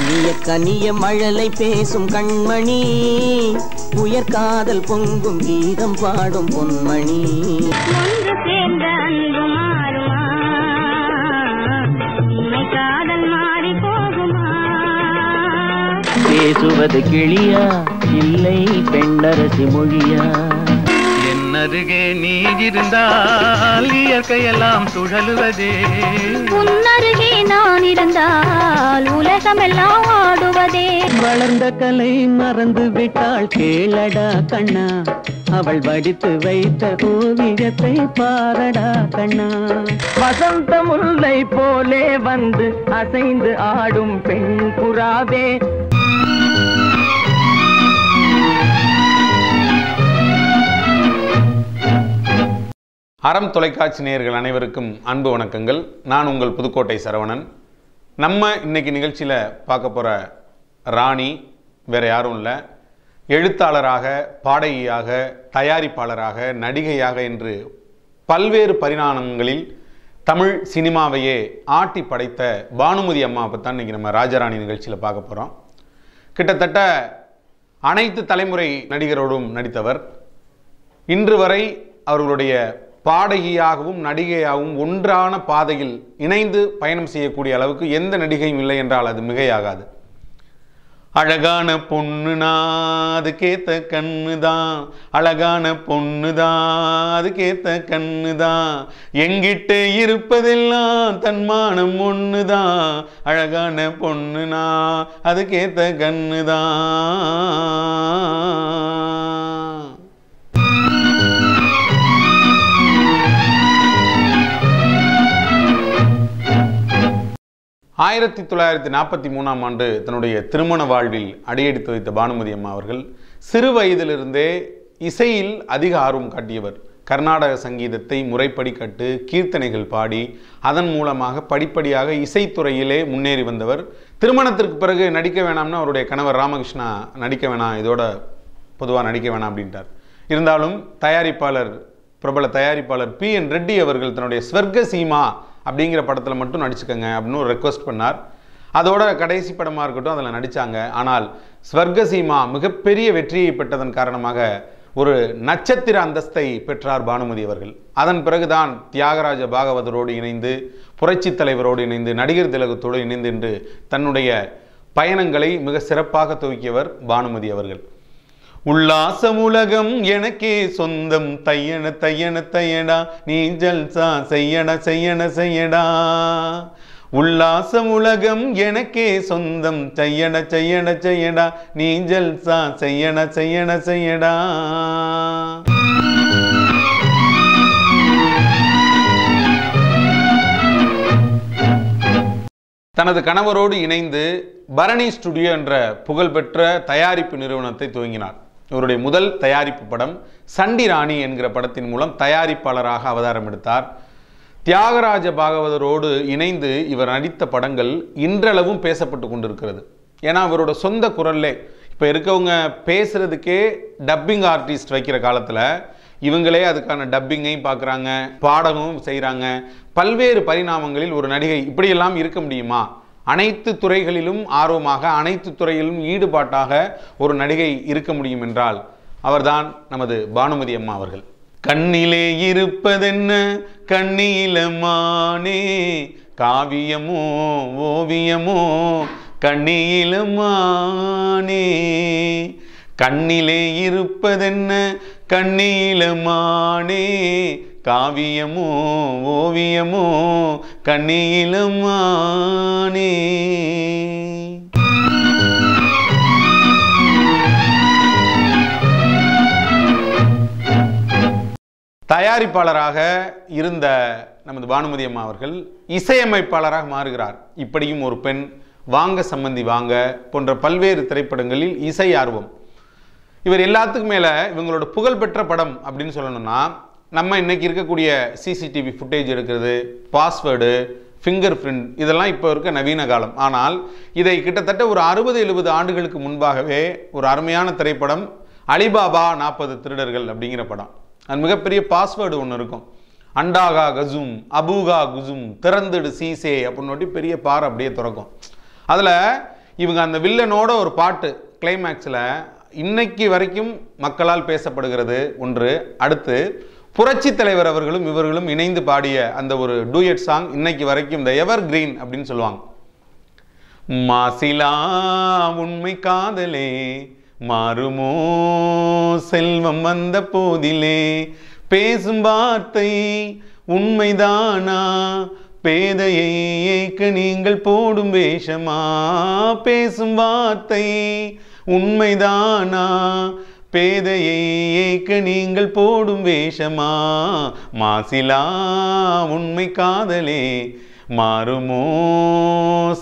கனிய கனிய மழலை பேசும் கண்மணி, உயர் காதல் பொங்கும் கீதம் பாடும் பொன்மணி. ஒன்று சேர்ந்த அன்பு மாறுமா, இமை காதல் மாறி போகுமா? பேசுவது கிளியா இல்லை பெண்ணரசி மொழியா? என்னருகே நீ இருந்தால் இயற்கையெல்லாம் சுழலுவதே, உன்னருகே நான் இருந்தால் உலகமெல்லாம் ஆடுவதே. வளர்ந்த கலை மறந்து விட்டாள் கேளடா கண்ணா, அவள் வடித்து வைத்த ஓவியத்தை பாரடா கண்ணா. வசந்த முல்லை போலே வந்து அசைந்து ஆடும் பெண் புறாவே, அறம் தொலைக்காட்சி நேயர்கள் அனைவருக்கும் அன்பு வணக்கங்கள். நான் உங்கள் புதுக்கோட்டை சரவணன். நம்ம இன்றைக்கி நிகழ்ச்சியில் பார்க்க போகிற ராணி வேறு யாரும் இல்லை, எழுத்தாளராக, பாடகியாக, தயாரிப்பாளராக, நடிகையாக என்று பல்வேறு பரிணாமங்களில் தமிழ் சினிமாவையே ஆட்டி படைத்த பானுமதி அம்மாவை தான் இன்றைக்கி நம்ம ராஜராணி நிகழ்ச்சியில் பார்க்க போகிறோம். கிட்டத்தட்ட அனைத்து தலைமுறை நடிகரோடும் நடித்தவர், இன்று வரை அவர்களுடைய பாடகியாகவும் நடிகையாகவும் ஒன்றான பாதையில் இணைந்து பயணம் செய்யக்கூடிய அளவுக்கு எந்த நடிகையும் இல்லை என்றால் அது மிகையாகாது. அழகான பொண்ணுனா அது கேத்த கண்ணு தான், அழகான பொண்ணு தான் அது கேத்த கண்ணு தான், எங்கிட்ட இருப்பதெல்லாம் தன்மானம் ஒன்று தான், அழகான பொண்ணுனா அது கேத்த கண்ணு தான். ஆயிரத்தி 1943ஆம் ஆண்டு தன்னுடைய திருமண வாழ்வில் அடியெடுத்து வைத்த பானுமதி அம்மா அவர்கள் சிறு வயதிலிருந்தே இசையில் அதிக ஆர்வம் காட்டியவர். கர்நாடக சங்கீதத்தை முறைப்படி கற்று கீர்த்தனைகள் பாடி அதன் மூலமாக படிப்படியாக இசைத்துறையிலே முன்னேறி வந்தவர். திருமணத்திற்கு பிறகு நடிக்க வேணாம்னு அவருடைய கணவர் ராமகிருஷ்ணா நடிக்க வேணாம், இதோட பொதுவாக நடிக்க வேணாம் அப்படின்ட்டார். இருந்தாலும் தயாரிப்பாளர் பிரபல தயாரிப்பாளர் P.N. ரெட்டி அவர்கள் தன்னுடைய ஸ்வர்க சீமா அப்படிங்கிற படத்தில் மட்டும் நடிச்சுக்கங்க அப்படின்னு ஒரு ரெக்வஸ்ட் பண்ணார். அதோட கடைசி படமாக இருக்கட்டும், அதில் நடித்தாங்க. ஆனால் ஸ்வர்கசீமா மிகப்பெரிய வெற்றியை பெற்றதன் காரணமாக ஒரு நட்சத்திர அந்தஸ்தை பெற்றார் பானுமதி அவர்கள். அதன் பிறகுதான் தியாகராஜ பாகவதரோடு இணைந்து, புரட்சி தலைவரோடு இணைந்து, நடிகர் திலகத்தோடு இணைந்து என்று தன்னுடைய பயணங்களை மிக சிறப்பாக துவக்கியவர் பானுமதி அவர்கள். உல்லாசமுலகம் எனக்கே சொந்தம், தையன தையன தையடா நீ ஜல்சா செய்யடா செய்யன செய்யடா. உல்லாசமுலகம் எனக்கே சொந்தம், தையன தையன தையடா நீ ஜல்சா செய்யன செய்யன செய்யடா. தனது கணவரோடு இணைந்து பரணி ஸ்டுடியோ என்ற புகழ்பெற்ற தயாரிப்பு நிறுவனத்தை துவங்கினார். இவருடைய முதல் தயாரிப்பு படம் சண்டி ராணி என்கிற படத்தின் மூலம் தயாரிப்பாளராக அவதாரம் எடுத்தார். தியாகராஜ பாகவதரோடு இணைந்து இவர் நடித்த படங்கள் இன்றளவும் பேசப்பட்டு கொண்டிருக்கிறது. ஏன்னா இவரோட சொந்த குரல்லே இப்போ இருக்கவங்க பேசுறதுக்கே டப்பிங் ஆர்டிஸ்ட் வைக்கிற காலத்தில் இவங்களே அதுக்கான டப்பிங்கையும் பார்க்குறாங்க, பாடகமும் செய்கிறாங்க. பல்வேறு பரிணாமங்களில் ஒரு நடிகை இப்படியெல்லாம் இருக்க முடியுமா? அனைத்து துறைகளிலும் ஆர்வமாக, அனைத்து துறையிலும் ஈடுபாட்டாக ஒரு நடிகை இருக்க முடியும் என்றால் அவர்தான் நமது பானுமதி அம்மா அவர்கள். கண்ணிலே இருப்பதென்ன கண்ணிலமானே, காவியமோ ஓவியமோ கண்ணிலமானே, கண்ணிலே இருப்பதென்ன கண்ணிலமானே, காவியமோ ஓவியமோ கண்ணிலமானே. தயாரிப்பாளராக இருந்த நமது பானுமதி அம்மா அவர்கள் இசையமைப்பாளராக மாறுகிறார். இப்படியும் ஒரு பெண், வாங்க சம்பந்தி வாங்க போன்ற பல்வேறு திரைப்படங்களில் இசை ஆர்வம். இவர் எல்லாத்துக்கும் மேலே இவங்களோட புகழ்பெற்ற படம் அப்படின்னு சொல்லணும்னா நம்ம இன்றைக்கி இருக்கக்கூடிய சிசிடிவி ஃபுட்டேஜ் எடுக்கிறது, பாஸ்வேர்டு, ஃபிங்கர் பிரிண்ட், இதெல்லாம் இப்போ இருக்க நவீன காலம். ஆனால் இதை கிட்டத்தட்ட ஒரு 60-70 ஆண்டுகளுக்கு முன்பாகவே ஒரு அருமையான திரைப்படம் அலிபாபா 40 திருடர்கள் அப்படிங்கிற படம், அது மிகப்பெரிய பாஸ்வேர்டு ஒன்று இருக்கும், அண்டாகா கசும் அபூகா குசும் திறந்துடு சீசே அப்படின்னு பெரிய பாறை அப்படியே திறக்கும். அதில் இவங்க அந்த வில்லனோட ஒரு பாட்டு கிளைமேக்ஸில் இன்னைக்கு வரைக்கும் மக்களால் பேசப்படுகிறது ஒன்று. அடுத்து புரட்சி தலைவர் அவர்களும் இவர்களும் இணைந்து பாடிய அந்த ஒரு டூயட் சாங் இன்னைக்கு வரைக்கும் த எவர் கிரீன் அப்படின்னு சொல்லுவாங்க. மாசிலா உண்மை காதலே மாறுமோ செல்வம் வந்த போதிலே, பேசும் வார்த்தை உண்மைதானா, பேதையை ஏக்க நீங்கள் போடும் வேஷமா, பேசும் வார்த்தை உண்மைதானா, பேதையை ஏக்க நீங்கள் போடும் வேஷமா, மாசிலா உண்மை காதலே மாறுமோ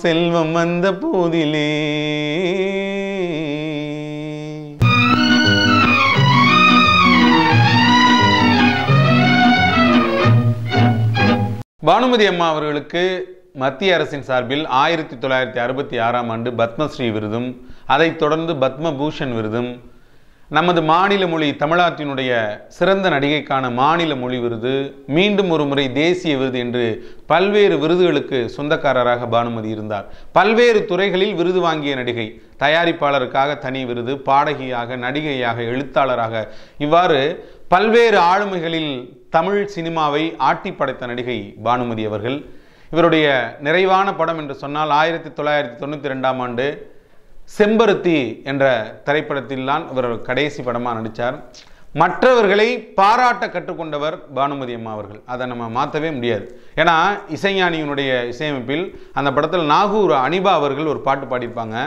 செல்வம் வந்த போதிலே. பானுமதி அம்மா அவர்களுக்கு மத்திய அரசின் சார்பில் 1966ஆம் ஆண்டு பத்மஸ்ரீ விருதும், அதைத் தொடர்ந்து பத்ம பூஷன் விருதும், நமது மாநில மொழி தமிழ்நாட்டினுடைய சிறந்த நடிகைக்கான மாநில மொழி விருது, மீண்டும் ஒரு முறை தேசிய விருது என்று பல்வேறு விருதுகளுக்கு சொந்தக்காரராக பானுமதி இருந்தார். பல்வேறு துறைகளில் விருது வாங்கிய நடிகை. தயாரிப்பாளருக்காக தனி விருது, பாடகியாக, நடிகையாக, எழுத்தாளராக, இவ்வாறு பல்வேறு ஆளுமைகளில் தமிழ் சினிமாவை ஆட்டி படைத்த நடிகை பானுமதி அவர்கள். இவருடைய நிறைவான படம் என்று சொன்னால் 1992ஆம் ஆண்டு செம்பருத்தி என்ற திரைப்படத்தில்தான் இவர் கடைசி படமாக நடித்தார். மற்றவர்களை பாராட்ட கற்றுக்கொண்டவர் பானுமதி அம்மா அவர்கள். அதை நம்ம மாற்றவே முடியாது. ஏன்னா இசைஞானியினுடைய இசையமைப்பில் அந்த படத்தில் நாகூர் அனிபா அவர்கள் ஒரு பாட்டு பாடியிருப்பாங்க.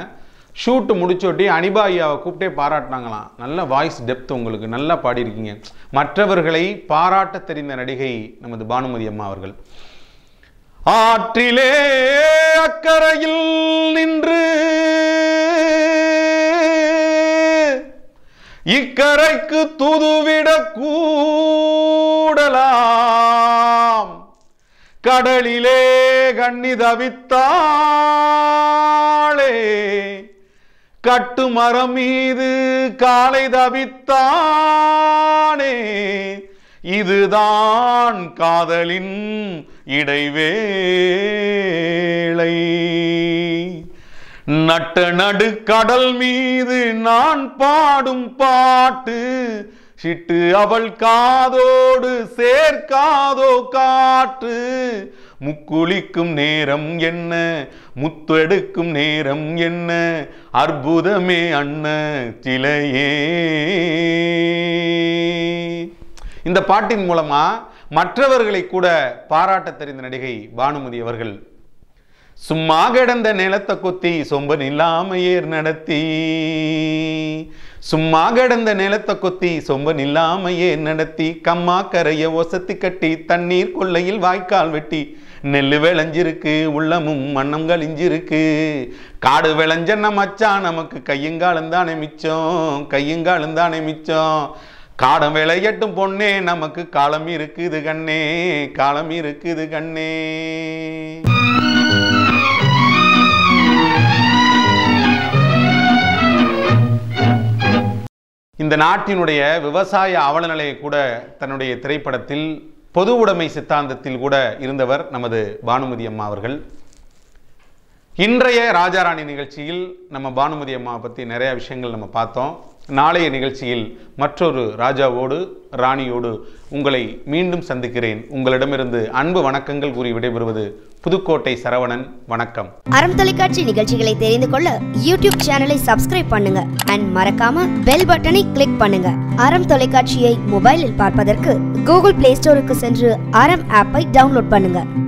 ஷூட்டு முடிச்சோட்டி அனிபா ஐயாவை கூப்பிட்டே பாராட்டினாங்களாம். நல்ல வாய்ஸ் டெப்த் உங்களுக்கு, நல்லா பாடியிருக்கீங்க. மற்றவர்களை பாராட்ட தெரிந்த நடிகை நமது பானுமதி அம்மா அவர்கள். ஆற்றிலே அக்கரையில் நின்று இக்கரைக்கு தூதுவிட கூடலாம், கடலிலே கண்ணி தவித்தாளே, கட்டு மரம் மீது காலை தவித்தானே, இதுதான் காதலின் இடைவேளை. நட்ட நடு கடல் மீது நான் பாடும் பாட்டு, சிட்டு அவள் காதோடு சேர்க்காதோ காற்று, முக்குளிக்கும் நேரம் என்ன, முத்தெடுக்கும் நேரம் என்ன, அற்புதமே அண்ணன் சிலையே. இந்த பாட்டின் மூலமா மற்றவர்களை கூட பாராட்ட தெரிந்த நடிகை பானுமதி அவர்கள். சும்மா கிடந்த நிலத்தை கொத்தி சொம்பன் இல்லாம ஏர் நடத்தி, சும்மா கிடந்த நிலத்தை கொத்தி சொம்பன் இல்லாம ஏர் நடத்தி, கம்மா கரைய ஒசத்தி கட்டி தண்ணீர் கொள்ளையில் வாய்க்கால் வெட்டி, நெல்லு விளைஞ்சிருக்கு உள்ளமும் மண்ணம் கழிஞ்சிருக்கு, காடு விளைஞ்சன்ன மச்சான் நமக்கு கையங்காலந்தானே மிச்சம், கையங்காலந்தானே மிச்சம், காடம் விளையட்டும் பொண்ணே நமக்கு காலம் இருக்குது கண்ணே, காலம் இருக்குது கண்ணே. இந்த நாட்டினுடைய விவசாய அவலநிலையை கூட தன்னுடைய திரைப்படத்தில் பொது உடைமை சித்தாந்தத்தில் கூட இருந்தவர் நமது பானுமதி அம்மா அவர்கள். இன்றைய ராஜா ராணி நிகழ்ச்சியில் நம்ம பானுமதி அம்மாவை பற்றி நிறைய விஷயங்கள் நம்ம பார்த்தோம். நாளைய நிகழ்ச்சியில் மற்றொரு ராஜாவோடு ராணியோடு உங்களை மீண்டும் சந்திக்கிறேன். உங்களிடமிருந்து அன்பு வணக்கங்கள் கூறி விடைபெறுவது புதுக்கோட்டை சரவணன். வணக்கம். அறம் தொலைக்காட்சி நிகழ்ச்சிகளை தெரிந்து கொள்ள யூடியூப் சேனலை சப்ஸ்கிரைப் பண்ணுங்க அண்ட் மறக்காம பெல் பட்டனை கிளிக் பண்ணுங்க. அறம் தொலைக்காட்சியை மொபைலில் பார்ப்பதற்கு கூகுள் பிளே ஸ்டோருக்கு சென்று அறம் ஆப்பை டவுன்லோட் பண்ணுங்க.